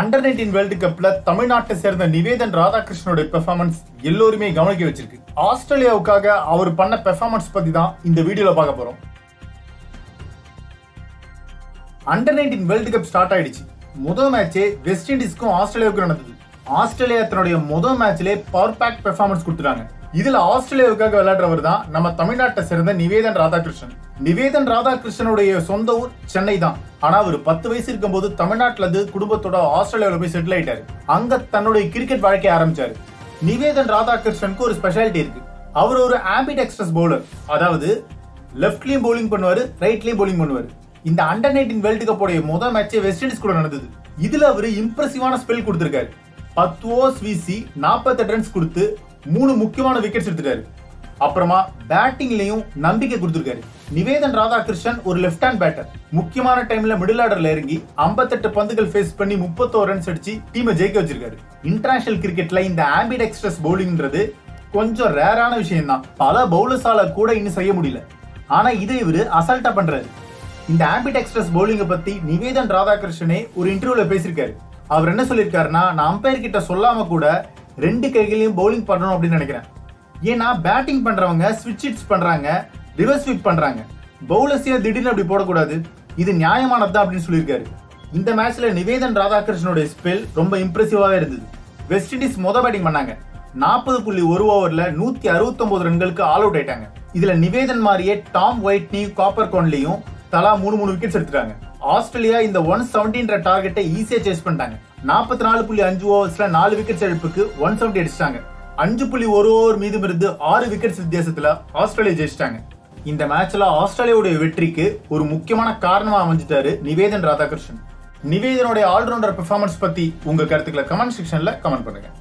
Under-19 World Cup, Tamil Nadu சேர்ந்த Nivedhan ராதாகிருஷ்ணனோட performance எல்லோருமே கவனிக்க வச்சிருக்கு. ஆஸ்திரேலியாவுக்காக அவர் பண்ண பெர்ஃபார்மன்ஸ் பத்தி தான் இந்த வீடியோல பார்க்க போறோம். Under-19 World Cup ஸ்டார்ட் ஆயிடுச்சு. முதல் மேட்சே வெஸ்ட் இண்டீஸ்க்கும் ஆஸ்திரேலியாவுக்கும் நடந்தது. ஆஸ்திரேலியா தன்னுடைய முதல் மேட்ச்லயே பர்ஃபெக்ட் பெர்ஃபார்மன்ஸ் கொடுத்துட்டாங்க. இதுல ஆஸ்திரேலியாவுக்காக விளையாடுறவர் தான் நம்ம தமிழ்நாட்டை சேர்ந்த நிவேதன் ராதாகிருஷ்ணன். நிவேதன் ராதாகிருஷ்ணனுடைய சொந்த ஊர் சென்னை தான். ஆனா அவர் 10 வயசு இருக்கும்போது தமிழ்நாட்டுல இருந்து குடும்பத்தோட ஆஸ்திரேலியாவில போய் செட்டில் ஆயிட்டாரு. அங்க தன்னுடைய கிரிக்கெட் வாழ்க்கையை ஆரம்பிச்சாரு. நிவேதன் ராதாகிருஷ்ணனுக்கு ஒரு ஸ்பெஷாலிட்டி இருக்கு. அவர் ஒரு ஆம்பிடெக்ஸ்ட்ரஸ் பவுலர், அதாவது லெப்ட்லயும் பவுலிங் பண்ணுவாரு, ரைட்லயும் பவுலிங் பண்ணுவாரு. இந்த Under-19 வேர்ல்டு கப்போடைய முதல் மேட்ச் வெஸ்ட் இண்டீஸ் கூட நடந்தது. இதுல அவர் இம்ப்ரெசிவான ஸ்பெல் கொடுத்திருக்காரு. 10 ஓவர்ஸ் வீசி 48 ரன்ஸ் கொடுத்து 3 முக்கியமான விக்கெட்ஸ் எடுத்துட்டாரு. அப்புறமா பேட்டிங்லயும் நம்பிக்கை கொடுத்திருக்காரு. நிவேதன் ராதாகிருஷ்ணன் ஒரு லெப்ட் ஹேண்ட் பேட்டர். முக்கியமான டைம்ல மிடில் ஆர்டர்ல இறங்கி 58 பந்துகள் ஃபேஸ் பண்ணி 31 ரன்ஸ் அடிச்சு டீமை ஜெயிக்க வச்சிருக்காரு. இன்டர்நேஷனல் கிரிக்கெட்ல இந்த ஆம்பிடெக்ஸ்ட்ரஸ் பவுலிங்ன்றது கொஞ்சம் ரேரான விஷயம் தான். பல பவுலர்ஸால கூட இன்னும் செய்ய முடியல. ஆனா இதை இவரு அசால்ட்டா பண்றாரு. இந்த ஆம்பிடெக்ஸ்ட்ரஸ் பவுலிங்கை பத்தி நிவேதன் ராதாகிருஷ்ணனே ஒரு இன்டர்வியூல பேசியிருக்காரு. அவர் என்ன சொல்லியிருக்காருன்னா, நான் அம்பையர் கிட்ட சொல்லாம கூட 2 கைகளையும் பவுலிங் பண்ணணும் அப்படின்னு நினைக்கிறேன். ஏன்னா பேட்டிங் பண்றவங்க ஸ்விட்ச் ஹிட்ஸ் பண்றாங்க, ரிவர்ஸ் ஸ்வீப் பண்றாங்க, பவுலர்ஸே திடீர்னு அப்படி போடக்கூடாது, இது நியாயமானதுதான் அப்படின்னு சொல்லியிருக்காரு. இந்த மேட்ச்ல நிவேதன் ராதாகிருஷ்ணனுடைய ஸ்பெல் ரொம்ப இம்ப்ரெசிவாவே இருந்தது. வெஸ்ட் இண்டீஸ் மொதல் பேட்டிங் பண்ணாங்க. 40.1 ஓவர்ல 169 ரன்களுக்கு ஆல் அவுட் ஆயிட்டாங்க. இதுல நிவேதன் மாதிரியே டாம் ஒயிட்னி, காப்பர் கோன்லையும் தலா 3 விக்கெட்ஸ் எடுத்துட்டாங்க. ஆஸ்திரேலியா இந்த 170ன்ற டார்கெட்டை ஈஸியா சேஸ் பண்ணிட்டாங்க. 44.5 ஓவர்ஸ்ல 4 விக்கெட்ஸ் இழப்புக்கு 170 அடிச்சிட்டாங்க. 5.1 ஓவர் மீதும் இருந்து 6 விக்கெட்ஸ் வித்தியாசத்துல ஆஸ்திரேலியா ஜெயிச்சிட்டாங்க. இந்த மேட்ச்ல ஆஸ்திரேலியாவுடைய வெற்றிக்கு ஒரு முக்கியமான காரணமா அமைஞ்சிட்டாரு நிவேதன் ராதாகிருஷ்ணன். நிவேதனுடைய ஆல்ரவுண்டர் பெர்ஃபார்மன்ஸ் பத்தி உங்க கருத்துக்களை கமெண்ட் செக்ஷன்ல கமெண்ட் பண்ணுங்க.